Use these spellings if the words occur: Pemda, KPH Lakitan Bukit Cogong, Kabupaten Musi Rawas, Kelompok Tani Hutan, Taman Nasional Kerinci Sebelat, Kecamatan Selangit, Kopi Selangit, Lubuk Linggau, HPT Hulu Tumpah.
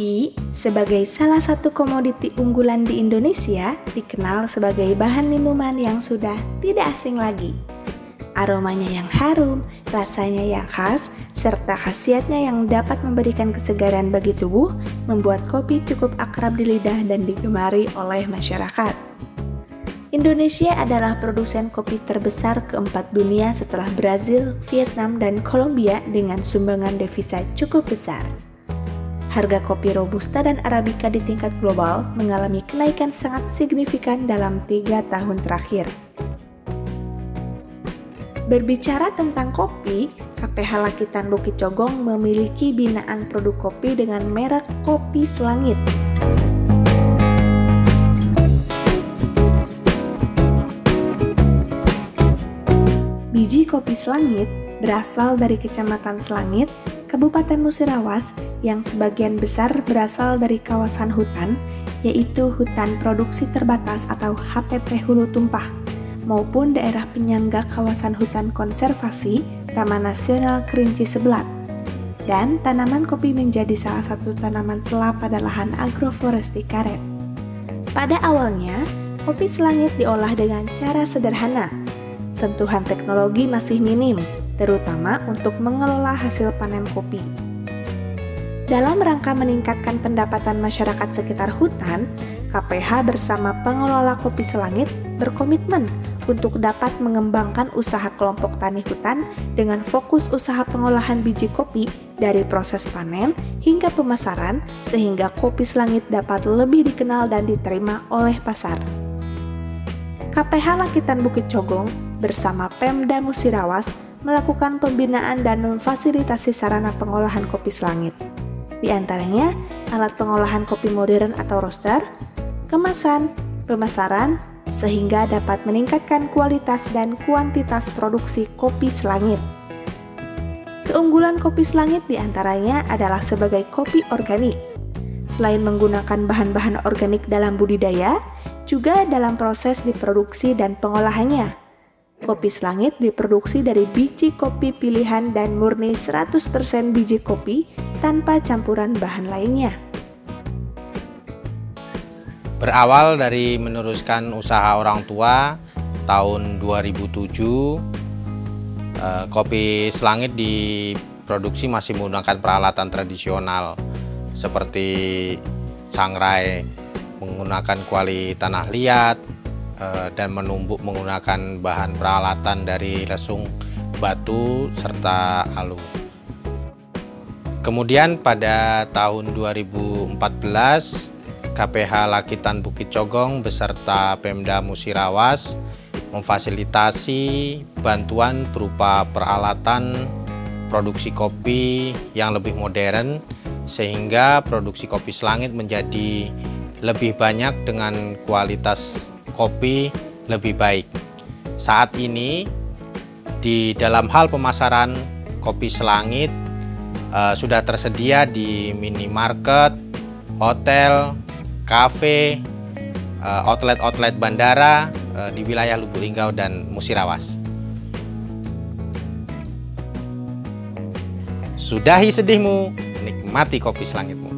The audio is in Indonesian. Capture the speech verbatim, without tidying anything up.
Kopi, sebagai salah satu komoditi unggulan di Indonesia, dikenal sebagai bahan minuman yang sudah tidak asing lagi. Aromanya yang harum, rasanya yang khas, serta khasiatnya yang dapat memberikan kesegaran bagi tubuh, membuat kopi cukup akrab di lidah dan digemari oleh masyarakat. Indonesia adalah produsen kopi terbesar keempat dunia setelah Brazil, Vietnam, dan Kolombia dengan sumbangan devisa cukup besar. Harga kopi Robusta dan Arabica di tingkat global mengalami kenaikan sangat signifikan dalam tiga tahun terakhir. Berbicara tentang kopi, K P H Lakitan Bukit Cogong memiliki binaan produk kopi dengan merek Kopi Selangit. Biji Kopi Selangit berasal dari Kecamatan Selangit, Kabupaten Musi Rawas, yang sebagian besar berasal dari kawasan hutan, yaitu hutan produksi terbatas atau H P T Hulu Tumpah, maupun daerah penyangga kawasan hutan konservasi Taman Nasional Kerinci Sebelat. Dan tanaman kopi menjadi salah satu tanaman sela pada lahan agroforestry karet. Pada awalnya, kopi selangit diolah dengan cara sederhana. Sentuhan teknologi masih minim, terutama untuk mengelola hasil panen kopi. Dalam rangka meningkatkan pendapatan masyarakat sekitar hutan, K P H bersama pengelola Kopi Selangit berkomitmen untuk dapat mengembangkan usaha kelompok tani hutan dengan fokus usaha pengolahan biji kopi dari proses panen hingga pemasaran, sehingga Kopi Selangit dapat lebih dikenal dan diterima oleh pasar. K P H Lakitan Bukit Cogong bersama Pemda Musi Rawas melakukan pembinaan dan memfasilitasi sarana pengolahan kopi selangit. Di antaranya, alat pengolahan kopi modern atau roaster, kemasan, pemasaran, sehingga dapat meningkatkan kualitas dan kuantitas produksi kopi selangit. Keunggulan kopi selangit diantaranya adalah sebagai kopi organik. Selain menggunakan bahan-bahan organik dalam budidaya, juga dalam proses diproduksi dan pengolahannya. Kopi Selangit diproduksi dari biji kopi pilihan dan murni seratus persen biji kopi tanpa campuran bahan lainnya. Berawal dari meneruskan usaha orang tua, tahun dua ribu tujuh, eh, Kopi Selangit diproduksi masih menggunakan peralatan tradisional seperti sangrai, menggunakan kuali tanah liat, dan menumbuk menggunakan bahan peralatan dari lesung batu serta alu. Kemudian pada tahun dua ribu empat belas, K P H Lakitan Bukit Cogong beserta Pemda Musi Rawas memfasilitasi bantuan berupa peralatan produksi kopi yang lebih modern, sehingga produksi kopi selangit menjadi lebih banyak dengan kualitas kopi lebih baik. Saat ini di dalam hal pemasaran kopi selangit eh, sudah tersedia di minimarket, hotel, kafe, eh, outlet-outlet bandara eh, di wilayah Lubuk Linggau dan Musi Rawas. Sudahi sedihmu, nikmati kopi selangitmu.